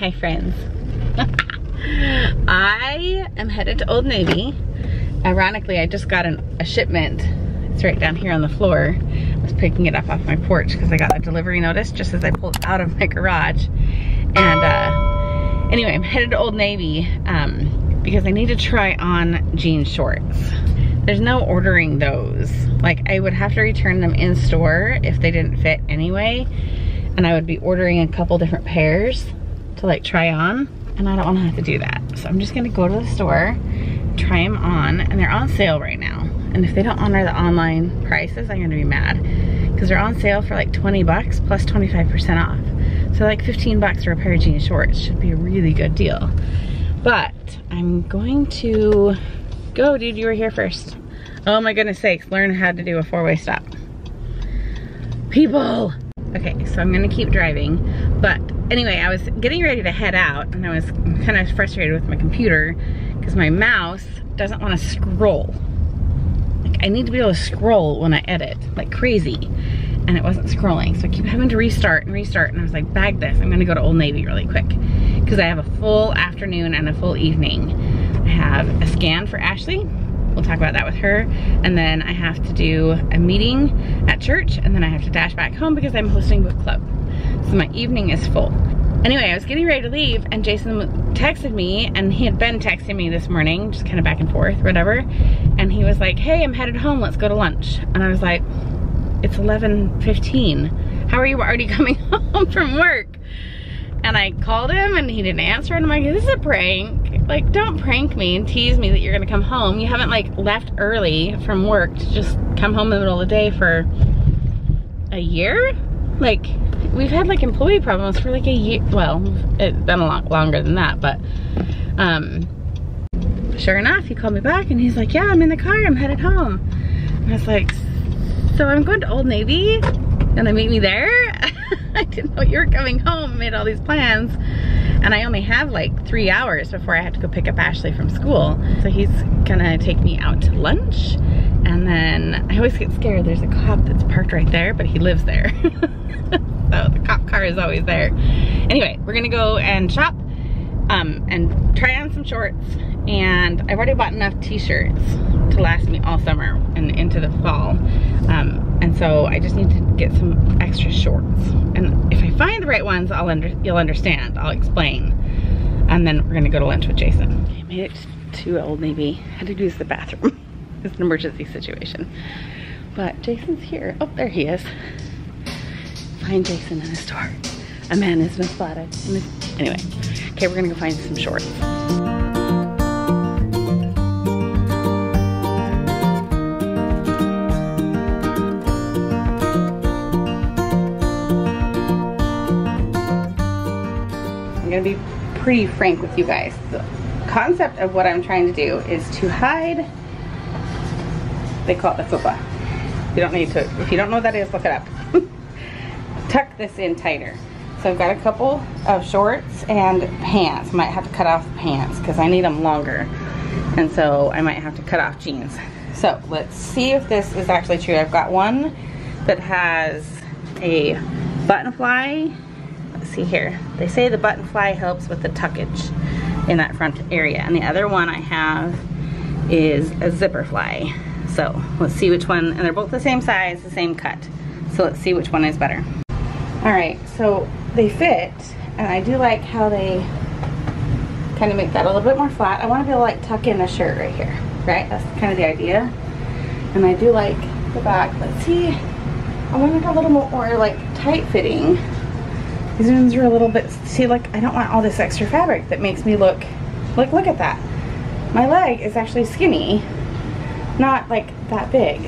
Hi friends. I am headed to Old Navy. Ironically, I just got a shipment. It's right down here on the floor. I was picking it up off my porch because I got a delivery notice just as I pulled out of my garage. And anyway, I'm headed to Old Navy because I need to try on jean shorts. There's no ordering those. Like, I would have to return them in store if they didn't fit anyway. And I would be ordering a couple different pairs to like try on. And I don't wanna have to do that. So I'm just gonna go to the store, try them on, and they're on sale right now. And if they don't honor the online prices, I'm gonna be mad. Because they're on sale for like 20 bucks plus 25% off. So like 15 bucks for a pair of jean shorts should be a really good deal. But I'm going to go, dude, you were here first. Oh my goodness sakes, learn how to do a four-way stop. People! Okay, so I'm gonna keep driving, but anyway, I was getting ready to head out and I was kind of frustrated with my computer because my mouse doesn't wanna scroll. Like, I need to be able to scroll when I edit, like crazy, and it wasn't scrolling. So I keep having to restart, and I was like, bag this, I'm gonna go to Old Navy really quick because I have a full afternoon and a full evening. I have a scan for Ashley. We'll talk about that with her. And then I have to do a meeting at church, and then I have to dash back home because I'm hosting book club. So my evening is full. Anyway, I was getting ready to leave and Jason texted me, and he had been texting me this morning, just kind of back and forth, whatever. And he was like, hey, I'm headed home, let's go to lunch. And I was like, it's 11:15. How are you already coming home from work? And I called him and he didn't answer, and I'm like, this is a prank. Like, don't prank me and tease me that you're gonna come home. You haven't like left early from work to just come home in the middle of the day for a year? Like, we've had like employee problems for like a year. Well, it's been a lot longer than that, but sure enough, he called me back and he's like, yeah, I'm in the car, I'm headed home. And I was like, so I'm going to Old Navy? Gonna meet me there? I didn't know you were coming home, made all these plans. And I only have like 3 hours before I have to go pick up Ashley from school. So he's gonna take me out to lunch. And then I always get scared, there's a cop that's parked right there, but he lives there. So the cop car is always there. Anyway, we're gonna go and shop and try on some shorts. And I've already bought enough t-shirts to last me all summer and into the fall. And so I just need to get some extra shorts. And if I find the right ones, you'll understand, I'll explain. And then we're gonna go to lunch with Jason. I made it to Old Navy. Had to use the bathroom. It's an emergency situation. But Jason's here. Oh, there he is. Find Jason in a store. A man is misspotted. Anyway, okay, we're gonna go find some shorts. I'm gonna be pretty frank with you guys. The concept of what I'm trying to do is to hide, they call it the fupa. You don't need to, if you don't know what that is, look it up. Tuck this in tighter. So I've got a couple of shorts and pants. Might have to cut off the pants because I need them longer. And so I might have to cut off jeans. So let's see if this is actually true. I've got one that has a button fly. See here, they say the button fly helps with the tuckage in that front area, and the other one I have is a zipper fly. So let's see which one, and they're both the same size, the same cut, so let's see which one is better. All right, so they fit, and I do like how they kind of make that a little bit more flat. I want to be able to like tuck in a shirt right here, right? That's kind of the idea. And I do like the back. Let's see, I want it a little more like tight fitting. These ones are a little bit, see, like, I don't want all this extra fabric that makes me look, like, look at that. My leg is actually skinny, not like that big.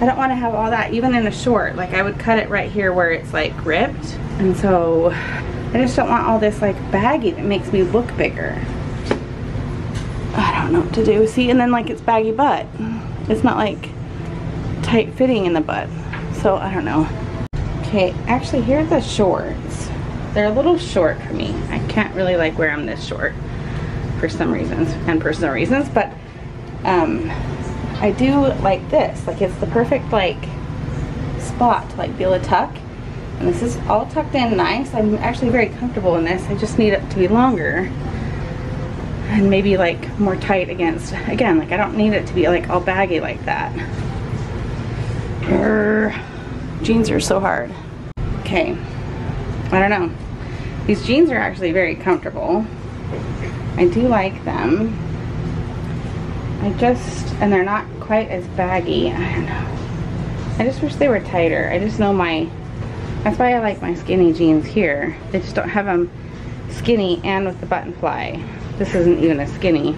I don't want to have all that, even in a short, like I would cut it right here where it's like ripped. And so I just don't want all this like baggy that makes me look bigger. I don't know what to do. See, and then like it's baggy butt. It's not like tight fitting in the butt. So I don't know. Okay, actually here are the shorts. They're a little short for me. I can't really like wear them this short for some reasons and personal reasons, but I do like this. Like it's the perfect like spot to like be able to tuck And this is all tucked in nice. I'm actually very comfortable in this. I just need it to be longer and maybe like more tight against, again, like I don't need it to be like all baggy like that. Jeans are so hard. Okay, I don't know. These jeans are actually very comfortable. I do like them. I just, and they're not quite as baggy. I don't know. I just wish they were tighter. I just know my, that's why I like my skinny jeans here. They just don't have them skinny and with the button fly. This isn't even a skinny.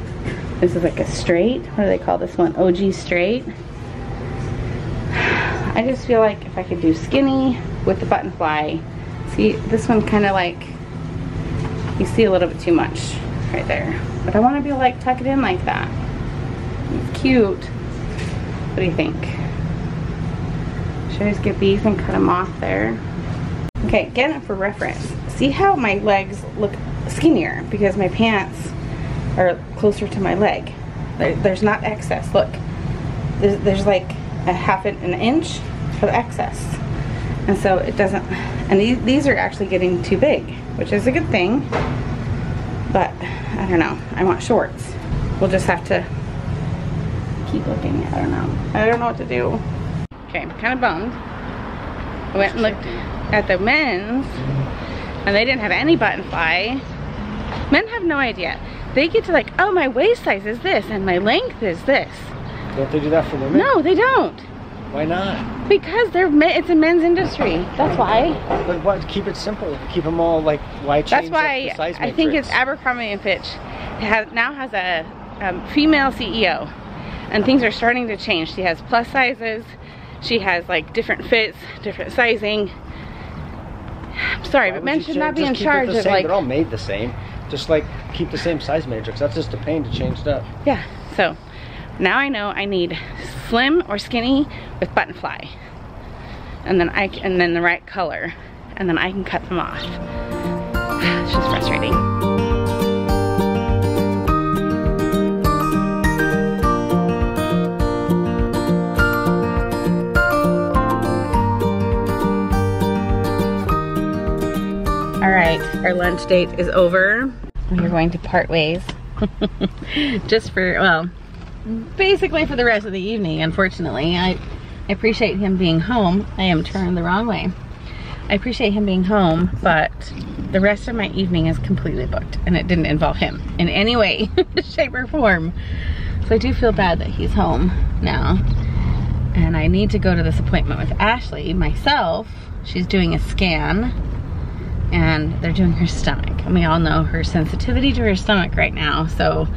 This is like a straight. What do they call this one? OG straight. I just feel like if I could do skinny with the button fly. See, this one kind of like, you see a little bit too much right there. But I want to be like tuck it in like that. It's cute. What do you think? Should I just get these and cut them off there? Okay, again for reference. See how my legs look skinnier because my pants are closer to my leg. There's not excess. Look, there's like a ½ an inch for the excess. And so it doesn't, and these are actually getting too big, which is a good thing. But I don't know, I want shorts. We'll just have to keep looking. I don't know. I don't know what to do. Okay, I'm kind of bummed. I went and looked at the men's and they didn't have any button fly. Men have no idea. They get to like, oh, my waist size is this and my length is this. Don't they do that for women? No, they don't. Why not? Because they're it's a men's industry. That's why. But what? Keep it simple. Keep them all like why change. That's why the size matrix? I think it's Abercrombie and Fitch now has a female CEO, and things are starting to change. She has plus sizes. She has like different fits, different sizing. I'm sorry, but men should not be in charge of like. They're all made the same. Just like keep the same size matrix. That's just a pain to change it up. Yeah. So. Now I know I need slim or skinny with button fly, and then the right color, and then I can cut them off. It's just frustrating. All right, our lunch date is over. We are going to part ways. Just for, well, basically for the rest of the evening, unfortunately. I appreciate him being home. I am turned the wrong way. I appreciate him being home, but the rest of my evening is completely booked and it didn't involve him in any way, shape or form. So I do feel bad that he's home now. And I need to go to this appointment with Ashley myself. She's doing a scan and they're doing her stomach. And we all know her sensitivity to her stomach right now, so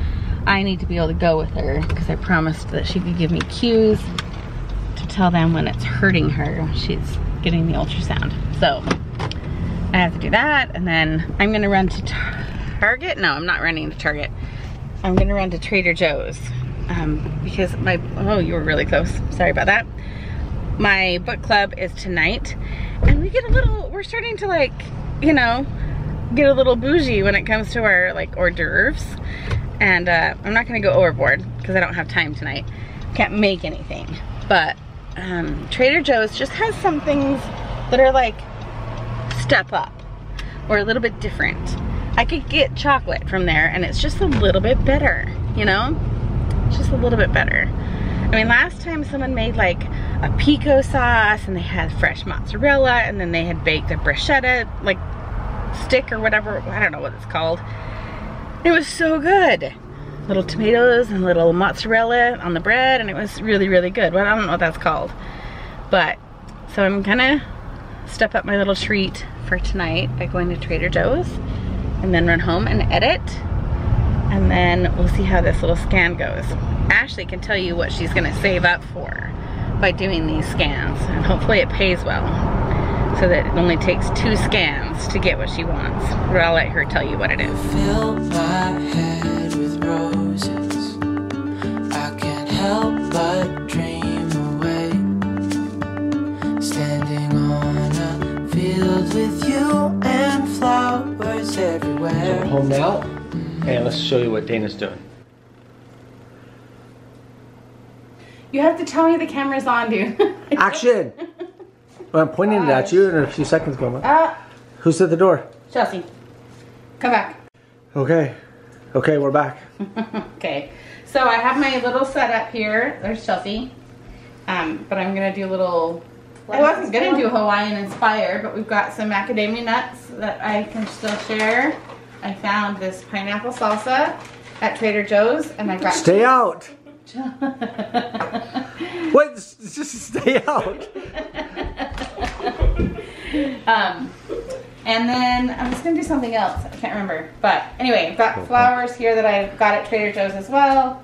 I need to be able to go with her because I promised that she could give me cues to tell them when it's hurting her. She's getting the ultrasound. So I have to do that, and then I'm gonna run to Target. No, I'm not running to Target. I'm gonna run to Trader Joe's because my, oh, you were really close. Sorry about that. My book club is tonight and we get a little, we're starting to like, you know, get a little bougie when it comes to our like hors d'oeuvres. And I'm not gonna go overboard because I don't have time tonight. Can't make anything. But Trader Joe's just has some things that are like step up or a little bit different. I could get chocolate from there and it's just a little bit better, you know? Just a little bit better. I mean, last time someone made like a pico sauce and they had fresh mozzarella and then they had baked a bruschetta, like stick or whatever, I don't know what it's called. It was so good. Little tomatoes and little mozzarella on the bread, and it was really, really good. Well, I don't know what that's called. But, so I'm gonna step up my little treat for tonight by going to Trader Joe's and then run home and edit. And then we'll see how this little scan goes. Ashley can tell you what she's gonna save up for by doing these scans, and hopefully it pays well so that it only takes 2 scans to get what she wants. But I'll let her tell you what it is. Fill my head with roses. I can't help but dream away. Standing on a field with you and flowers everywhere. So we're home now, and let's show you what Dana's doing. You have to tell me the camera's on, dude. Action! Well, I'm pointing it at you in a few seconds, Mama. Who's at the door? Chelsea. Come back. Okay. Okay, we're back. Okay. So I have my little setup here. There's Chelsea. But I'm going to do a little... I wasn't going to do Hawaiian inspired, but we've got some macadamia nuts that I can still share. I found this pineapple salsa at Trader Joe's, and I got... Stay out! What? Just stay out! And then I'm just going to do something else. I can't remember. But anyway, I've got flowers here that I got at Trader Joe's as well.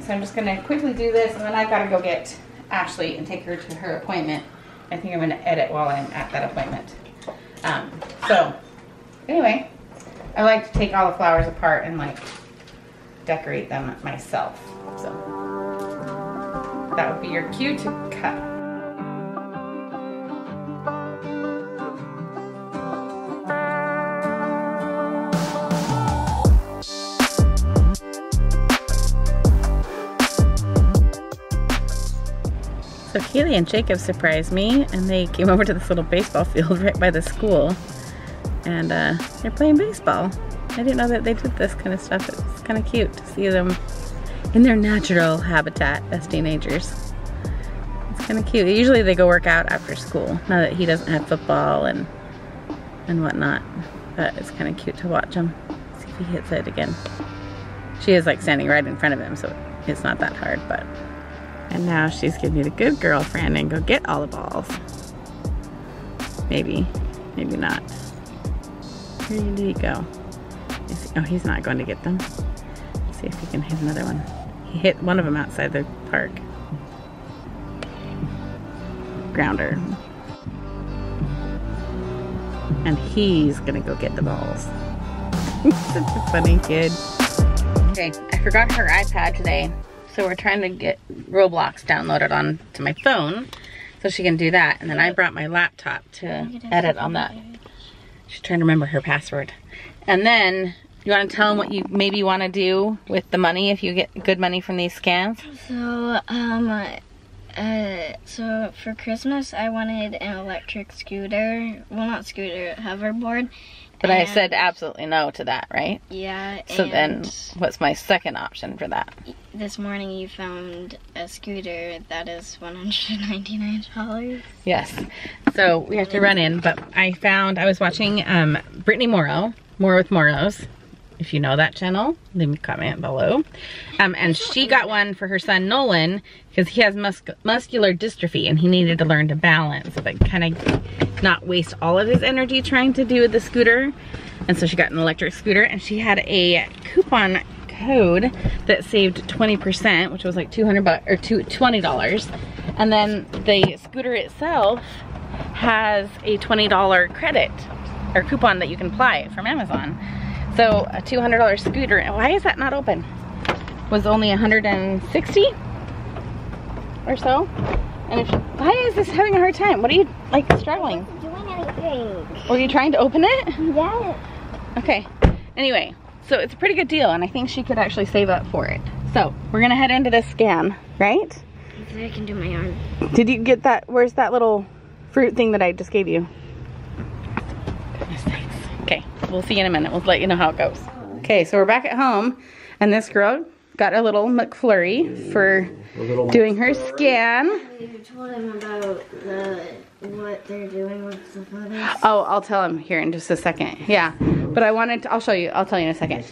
So I'm just going to quickly do this, and then I've got to go get Ashley and take her to her appointment. I think I'm going to edit while I'm at that appointment. So anyway, I like to take all the flowers apart and like decorate them myself. So that would be your cue to cut. So Kaylee and Jacob surprised me, and they came over to this little baseball field right by the school, and they're playing baseball. I didn't know that they did this kind of stuff. It's kind of cute to see them in their natural habitat as teenagers. It's kind of cute. Usually they go work out after school, now that he doesn't have football and whatnot, but it's kind of cute to watch him. See if he hits it again. She is like standing right in front of him, so it's not that hard, but... And now she's gonna be the good girlfriend and go get all the balls. Maybe, maybe not. Where did he go? Oh, he's not going to get them. Let's see if he can hit another one. He hit one of them outside the park. Grounder. And he's gonna go get the balls. Such a funny kid. Okay, I forgot her iPad today. So we're trying to get Roblox downloaded onto my phone so she can do that. And then I brought my laptop to edit on that. She's trying to remember her password. And then, you want to tell them what you maybe want to do with the money if you get good money from these scams? So, so for Christmas I wanted an electric scooter. Well, not scooter, hoverboard. But I said absolutely no to that, right? Yeah. So then, what's my second option for that? This morning you found a scooter that is $199. Yes. So we have to run in, but I was watching Brittany Morrow, More with Morrows. If you know that channel, leave me a comment below. And she got one for her son Nolan because he has muscular dystrophy and he needed to learn to balance, but kind of not waste all of his energy trying to do with the scooter. And so she got an electric scooter, and she had a coupon code that saved 20%, which was like $200 or $20. And then the scooter itself has a $20 credit or coupon that you can apply from Amazon. So a $200 scooter, why is that not open? Was only 160 or so. And why is this having a hard time? What are you like struggling? I'm doing anything. Were you trying to open it? Yeah. Okay. Anyway, so it's a pretty good deal, and I think she could actually save up for it. So we're gonna head into this scam, right? I can do my arm. Did you get that? Where's that little fruit thing that I just gave you? We'll see in a minute. We'll let you know how it goes. Okay, so we're back at home, and this girl got a little McFlurry for doing her scan. You told him about what they're doing with the photos. Oh, I'll tell him here in just a second. Yeah, but I wanted to, I'll show you. I'll tell you in a second.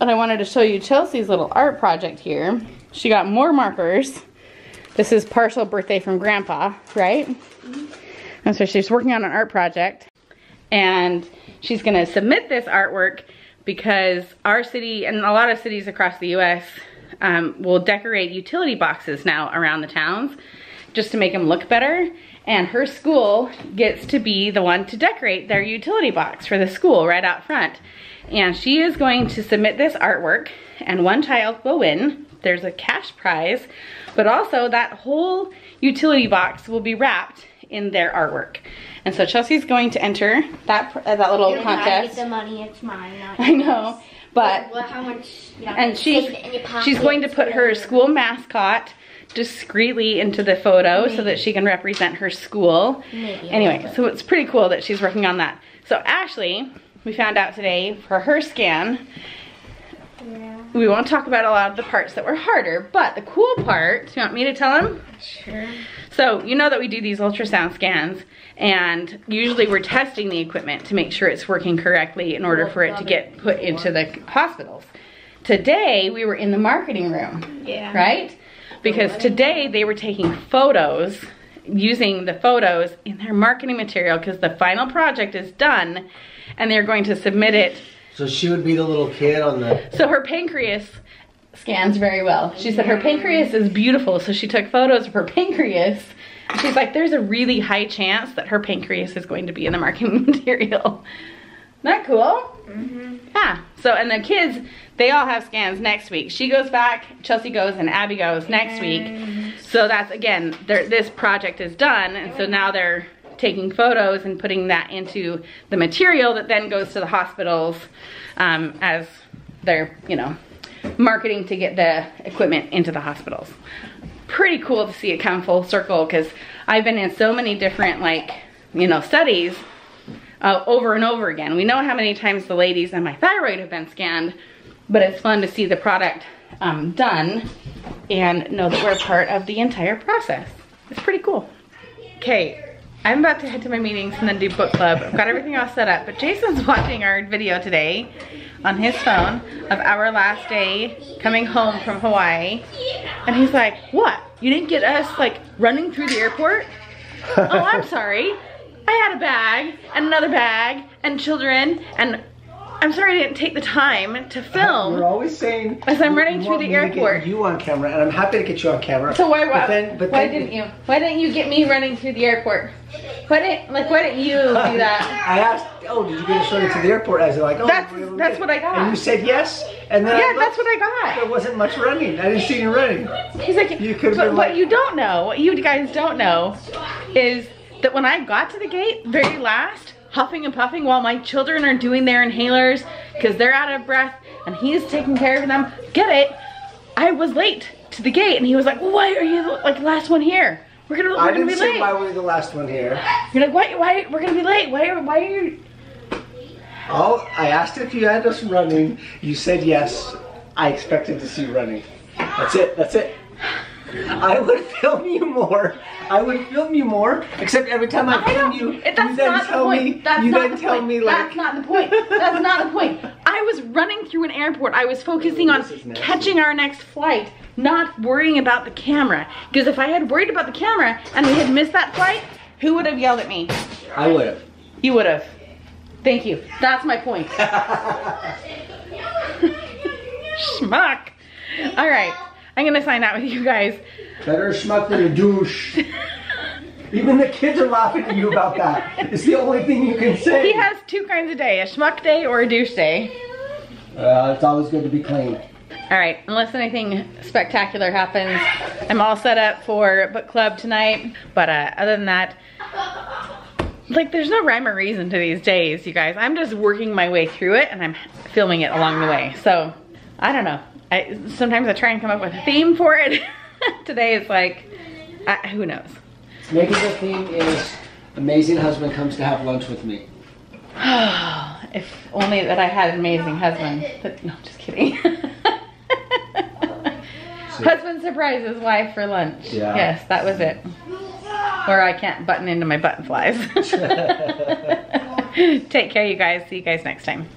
But I wanted to show you Chelsea's little art project here. She got more markers. This is partial birthday from Grandpa, right? Mm-hmm. And so she's working on an art project. And she's gonna submit this artwork because our city and a lot of cities across the US will decorate utility boxes now around the towns just to make them look better. And her school gets to be the one to decorate their utility box for the school right out front. And she is going to submit this artwork, and one child will win. There's a cash prize, but also that whole utility box will be wrapped in their artwork. And so Chelsea's going to enter that little contest. I get the money, it's mine. I know, but how much? And she's going to put her school mascot discreetly into the photo so that she can represent her school. Anyway, so it's pretty cool that she's working on that. So Ashley, we found out today for her scan, we won't talk about a lot of the parts that were harder, but the cool parts, you want me to tell them? Sure. So you know that we do these ultrasound scans, and usually we're testing the equipment to make sure it's working correctly in order for it to get put into the hospitals. Today, we were in the marketing room, right? Because today they were taking photos, using the photos in their marketing material because the final project is done and they're going to submit it. So she would be the little kid on the... So her pancreas scans very well. She said her pancreas is beautiful, so she took photos of her pancreas. She's like, there's a really high chance that her pancreas is going to be in the marketing material. Isn't that cool? Yeah. So, and the kids, they all have scans next week. She goes back, Chelsea goes, and Abby goes next week. So that's, again, this project is done, and so now they're taking photos and putting that into the material that then goes to the hospitals as they're, you know, marketing to get the equipment into the hospitals. Pretty cool to see it come full circle, because I've been in so many different, like, you know, studies over and over again. We know how many times the ladies and my thyroid have been scanned, but it's fun to see the product done and know that we're part of the entire process. It's pretty cool. Okay, I'm about to head to my meetings and then do book club. I've got everything all set up, but Jason's watching our video today on his phone of our last day coming home from Hawaii. And he's like, what? You didn't get us like running through the airport? Oh, I'm sorry. I had a bag and another bag and children, and I'm sorry I didn't take the time to film. We're always saying, as I'm running through the airport, you on camera, and I'm happy to get you on camera. So why didn't you get me running through the airport? Why didn't you do that? I asked, oh, did you get us running to the airport? I was like, oh, that's what I got. And you said yes, and then yeah, that's what I got. There wasn't much running. I didn't see you running. He's like, you could. But what you don't know, what you guys don't know, is that when I got to the gate, very last, huffing and puffing while my children are doing their inhalers because they're out of breath and he's taking care of them. Get it? I was late to the gate, and he was like, why are you like the last one here? We're gonna be late. I didn't say why were you the last one here. You're like, why we're gonna be late? Why are you? Oh, I asked if you had us running. You said yes. I expected to see you running. That's it. That's it. I would film you more. Except every time I film you, you then tell me like... That's not the point. That's not the point. I was running through an airport. I was focusing on catching our next flight, not worrying about the camera. Because if I had worried about the camera and we had missed that flight, who would have yelled at me? I would have. You would have. Thank you. That's my point. Schmuck. All right. I'm gonna sign out with you guys. Better schmuck than a douche. Even the kids are laughing at you about that. It's the only thing you can say. He has two kinds of day, a schmuck day or a douche day. It's always good to be clean. All right, unless anything spectacular happens, I'm all set up for book club tonight. But other than that, like, there's no rhyme or reason to these days, you guys. I'm just working my way through it, and I'm filming it along the way. So I don't know. Sometimes I try and come up with a theme for it. Today is like, who knows? Maybe the theme is amazing husband comes to have lunch with me. If only that I had an amazing husband. But no, just kidding. Husband surprises wife for lunch. Yeah. Yes, that was it. Or I can't button into my button flies. Take care, you guys. See you guys next time.